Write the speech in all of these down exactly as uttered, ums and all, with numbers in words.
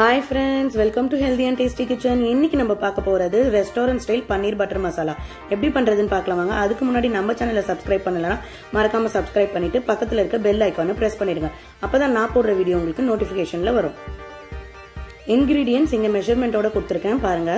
Hi friends, welcome to Healthy and Tasty Kitchen. இன்னைக்கு நம்ம பார்க்க போறது restaurant style paneer butter masala. எப்படி பண்றதுன்னு பார்க்கலாம் வாங்க. அதுக்கு முன்னாடி நம்ம சேனலை subscribe பண்ணலனா மறக்காம subscribe பண்ணிட்டு பக்கத்துல இருக்க bell icon press பண்ணிடுங்க. அப்பதான் நான் போடுற வீடியோ உங்களுக்கு நோட்டிஃபிகேஷன்ல வரும். Ingredients இங்க measurement ஓட கொடுத்திருக்கேன் பாருங்க.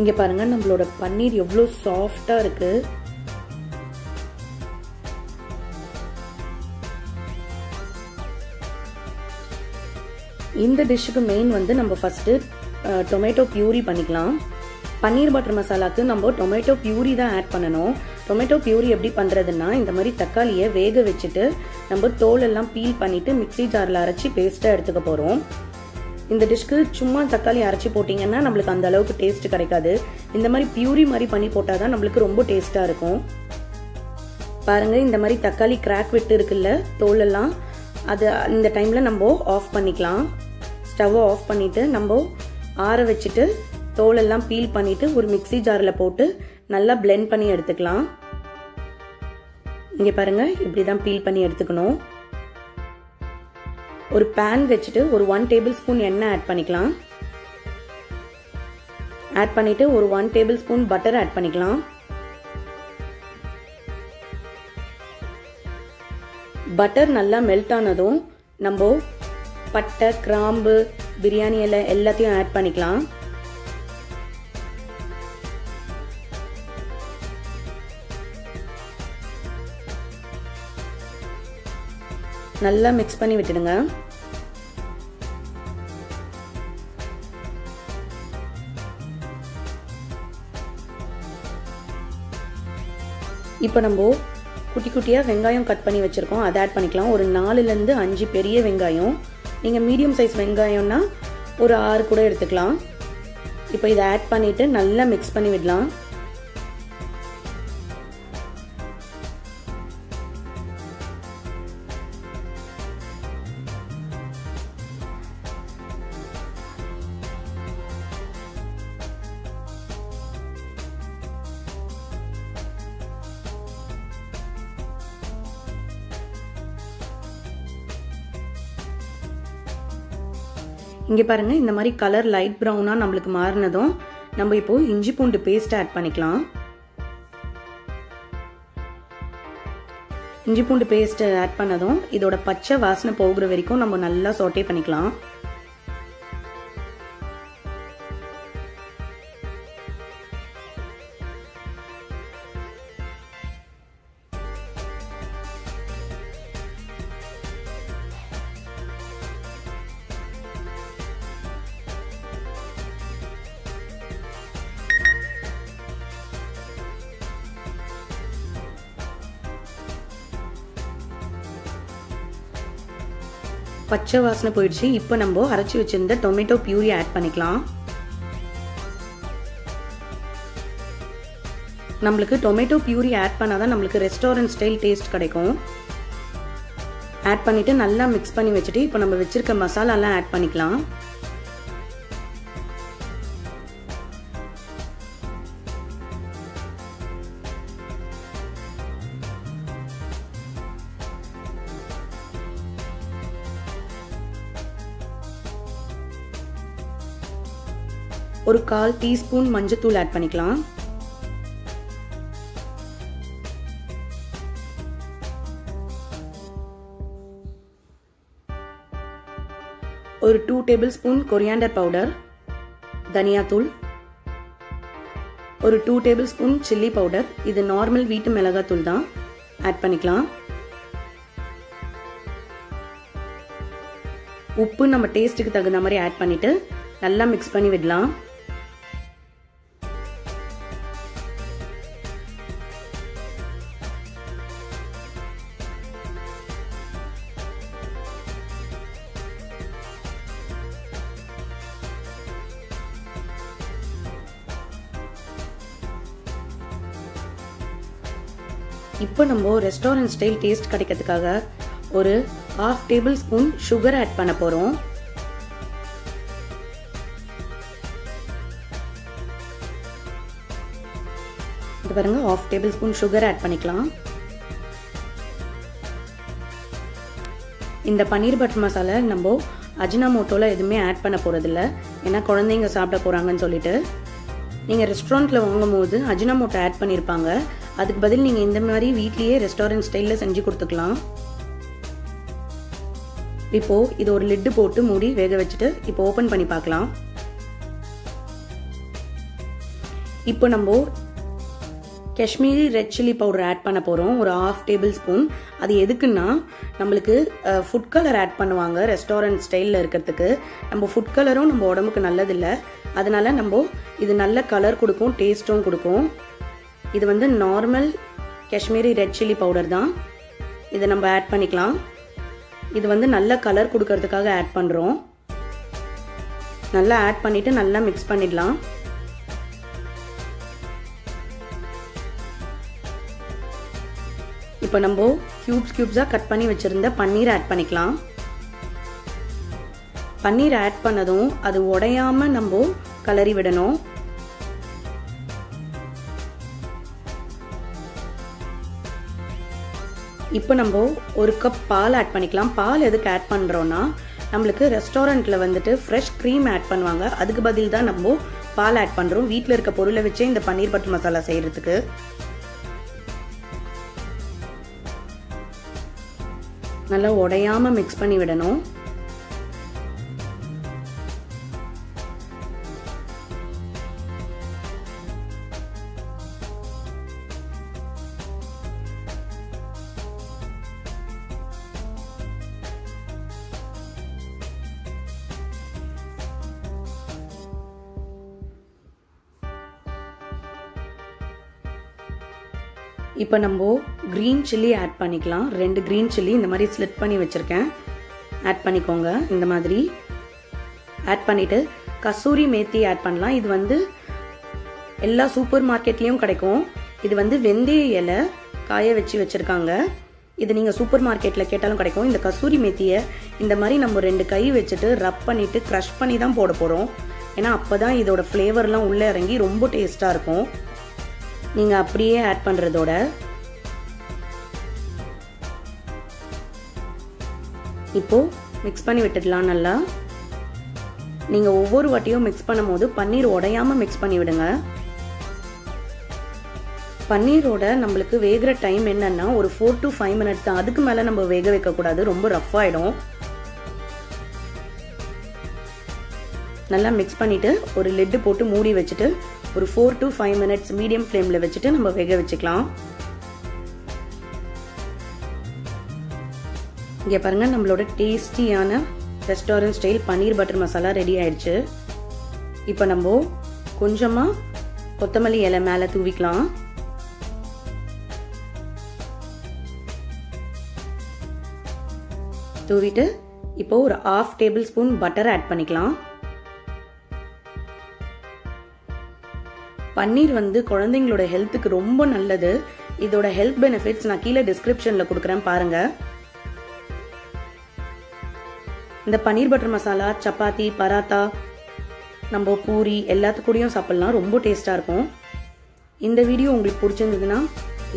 இங்க பாருங்க நம்மளோட பன்னீர் எவ்வளவு சாஃப்ட்டா இருக்கு. இந்த டிஷ்க்கு மெயின் வந்து நம்ம ஃபர்ஸ்ட் டொமேட்டோ பியூரி பண்ணிக்கலாம். பன்னீர் பட்டர் மசாலாக்கு நம்ம டொமேட்டோ பியூரி தான் ஆட் பண்ணணும். டொமேட்டோ பியூரி எப்படி பண்றதுன்னா, இந்த மாதிரி தக்காளியை வேக வச்சுட்டு நம்ம தோல் எல்லாம் பீல் பண்ணிட்டு மிக்ஸி ஜார்ல அரைச்சி பேஸ்டா எடுத்துக்க போறோம். இந்த டிஷ்க்கு சும்மா தக்காளி அரைச்சி போட்டிங்கன்னா நம்மளுக்கு அந்த அளவுக்கு டேஸ்ட் கிடைக்காது. இந்த மாதிரி பியூரி மாதிரி பண்ணி போட்டால் தான் நம்மளுக்கு ரொம்ப டேஸ்ட்டாக இருக்கும். பாருங்கள், இந்த மாதிரி தக்காளி கிராக் விட்டு இருக்குல்ல தோலெல்லாம், அது இந்த டைமில் நம்ம ஆஃப் பண்ணிக்கலாம். ஸ்டவ்வை ஆஃப் பண்ணிவிட்டு நம்ம ஆற வச்சுட்டு தோலெல்லாம் பீல் பண்ணிவிட்டு ஒரு மிக்ஸி ஜாரில் போட்டு நல்லா பிளெண்ட் பண்ணி எடுத்துக்கலாம். இங்கே பாருங்கள், இப்படி தான் பீல் பண்ணி எடுத்துக்கணும். ஒரு பேன் வச்சுட்டு ஒரு ஒன் டேபிள் ஸ்பூன் எண்ணெய் ஆட் பண்ணிக்கலாம். ஆட் பண்ணிட்டு ஒரு one tablespoon butter add பண்ணிக்கலாம். பட்டர் நல்லா மெல்ட் ஆனதும் நம்ம பட்டை, கிராம்பு, பிரியாணி இலை எல்லாத்தையும் ஆட் பண்ணிக்கலாம். நல்லா மிக்ஸ் பண்ணி விட்டுடுங்க. இப்போ நம்ம குட்டி குட்டியாக வெங்காயம் கட் பண்ணி வச்சுருக்கோம், அதை ஆட் பண்ணிக்கலாம். ஒரு நாலுலேருந்து அஞ்சு பெரிய வெங்காயம், நீங்கள் மீடியம் சைஸ் வெங்காயம்னா ஒரு ஆறு கூட எடுத்துக்கலாம். இப்போ இதை ஆட் பண்ணிவிட்டு நல்லா மிக்ஸ் பண்ணி விடலாம். இங்கே பாருங்கள், இந்த மாதிரி கலர் லைட் ப்ரௌனாக நம்மளுக்கு மாறினதும் நம்ம இப்போ இஞ்சி பூண்டு பேஸ்ட் ஆட் பண்ணிக்கலாம். இஞ்சி பூண்டு பேஸ்ட் ஆட் பண்ணதும் இதோட பச்சை வாசனை போகிற வரைக்கும் நம்ம நல்லா சோட்டே பண்ணிக்கலாம். பச்சை வாசனை போயிடுச்சு. இப்போ நம்ம அரைச்சி வச்சிருந்த டொமேட்டோ பியூரி ஆட் பண்ணிக்கலாம். நம்மளுக்கு டொமேட்டோ பியூரி ஆட் பண்ணாதான் நம்மளுக்கு ரெஸ்டாரண்ட் ஸ்டைல் டேஸ்ட் கிடைக்கும். ஆட் பண்ணிட்டு நல்லா மிக்ஸ் பண்ணி வச்சுட்டு இப்போ நம்ம வச்சிருக்க மசாலாலாம் ஆட் பண்ணிக்கலாம். ஒரு கால் டீஸ்பூன் மஞ்சத்தூள் ஆட் பண்ணிக்கலாம். ஒரு two tablespoon coriander powder, தனியாத்தூள், ஒரு two tablespoon chilli powder, இது நார்மல் வீட்டு மிளகாத்தூள் தான், ஆட் பண்ணிக்கலாம். உப்பு நம்ம டேஸ்ட்டுக்கு தகுந்த மாதிரி ஆட் பண்ணிட்டு நல்லா மிக்ஸ் பண்ணி விடலாம். இப்போ நம்ம ரெஸ்டாரண்ட் ஸ்டைல் டேஸ்ட் கிடைக்கிறதுக்காக ஒரு half tablespoon sugar add பண்ண போறோம். இது பாருங்க half tablespoon sugar add பண்ணிக்கலாம். இந்த பன்னீர் பட்டர் மசாலா நம்ம அஜினமோட்டோல எதுமே add பண்ண போறது இல்ல. ஏன்னா குழந்தைங்க சாப்பிட போறாங்கன்னு சொல்லிட்டு நீங்க ரெஸ்டாரன்ட்ல வாங்கும்போது அஜினமோட்டோ add பண்ணிருப்பாங்க. அதுக்கு பதில் நீங்க இந்த மாதிரி வீட்லயே ரெஸ்டாரன்ட் ஸ்டைல்ல செஞ்சு கொடுத்துக்கலாம். இப்போ இது ஒரு lid போட்டு மூடி வேக வச்சிட்டு இப்போ ஓபன் பண்ணி பார்க்கலாம். இப்போ நம்ம Kashmiri red chilli powder add பண்ண போறோம் ஒரு half tablespoon. அது எதுக்குன்னா நமக்கு ஃபுட் கலர் add பண்ணுவாங்க ரெஸ்டாரன்ட் ஸ்டைல்ல இருக்குறதுக்கு. நம்ம ஃபுட் கலரும் நம்ம உடம்புக்கு நல்லது இல்ல. அதனால நம்ம இது நல்ல கலர் கொடுக்கும், டேஸ்டும் கொடுக்கும். இது வந்து normal Kashmiri red chilli powder தான். இத நம்ம add பண்ணிக்கலாம். இது வந்து நல்ல கலர் கொடுக்கிறதுக்காக add பண்றோம். நல்லா add பண்ணிட்டு நல்லா mix பண்ணிடலாம். இப்போ நம்ம cubes cubesஆ கட் பண்ணி வச்சிருந்த பன்னீர் add பண்ணிக்கலாம். பன்னீர் add பண்ணதும் அது உடையாம நம்ம கலரி விடணும். இப்போ நம்ம ஒரு கப் பால் ஆட் பண்ணிக்கலாம். பால் எதுக்கு ஆட் பண்றோம்னா நமக்கு ரெஸ்டாரன்ட்ல வந்துட்டு ஃப்ரெஷ் க்ரீம் ஆட் பண்ணுவாங்க. அதுக்கு பதிலா நம்ம பால் ஆட் பண்றோம். வீட்ல இருக்க பொருளை வச்சே இந்த பன்னீர் பட்டர் மசாலா செய்யிறதுக்கு. நல்லா உடையாம mix பண்ணி விடணும். இப்போ நம்ம green chilli ஆட் பண்ணிக்கலாம். ரெண்டு green chilli இந்த மாதிரி ஸ்லிட் பண்ணி வச்சிருக்கேன். ஆட் பண்ணிக்கோங்க. இந்த மாதிரி ஆட் பண்ணிட்டு கசூரி மேத்தி ஆட் பண்ணலாம். இது வந்து எல்லா சூப்பர் மார்க்கெட்லயும் கிடைக்கும். இது வந்து வெந்தய இலை காய வச்சு வச்சிருக்காங்க. இது நீங்க சூப்பர் மார்க்கெட்ல கேட்டாலும் கிடைக்கும். இந்த கசூரி மேத்தியை இந்த மாதிரி நம்ம ரெண்டு கை வச்சிட்டு ரப் பண்ணிட்டு கிரஷ் பண்ணி தான் போட போறோம். ஏன்னா அப்பதான் இதோட ஃப்ளேவர்லாம் உள்ள இறங்கி ரொம்ப டேஸ்டா இருக்கும். நீங்க அப்படியே ஆட் பண்றதோட இப்போ mix பண்ணி விட்டுடலாம். நல்லா நீங்க ஒவ்வொரு வாட்டியும் mix பண்ணும்போது பன்னீர் உடையாம mix பண்ணி விடுங்க. பன்னீரோட நமக்கு வேகற டைம் என்னன்னா ஒரு four to five minutes தான். அதுக்கு மேல நம்ம வேக வைக்க கூடாது, ரொம்ப ரஃப் ஆயிடும். நல்லா mix பண்ணிட்டு ஒரு lid போட்டு மூடி வச்சிட்டு ஒரு four to five minutes medium flame ல வச்சிட்டு நம்ம வேக வச்சுக்கலாம். இங்க பாருங்க நம்மளோட டேஸ்டியான restaurant style paneer butter masala ready ஆயிடுச்சு. இப்போ நம்ம கொஞ்சமா கொத்தமல்லி இலை மேல தூவிக்கலாம். தூவிட்டு இப்போ ஒரு half tablespoon butter add பண்ணிக்கலாம். பன்னீர் வந்து குழந்தைங்களோட ஹெல்த்துக்கு ரொம்ப நல்லது. இதோட ஹெல்த் பெனிஃபிட்ஸ் நான் கீழே டிஸ்கிரிப்ஷன்ல கொடுக்கறேன் பாருங்க. இந்த பன்னீர் பட்டர் மசாலா சப்பாத்தி, பராத்தா, நம்ம பூரி எல்லாத்துக்கூடயும் சாப்பிடலாம். ரொம்ப டேஸ்டா இருக்கும். இந்த வீடியோ உங்களுக்கு பிடிச்சிருந்ததுன்னா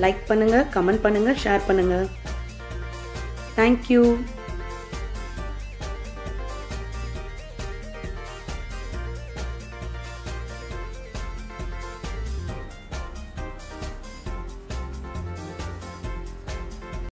லைக் பண்ணுங்க, கமெண்ட் பண்ணுங்க, ஷேர் பண்ணுங்க. தேங்க்யூ.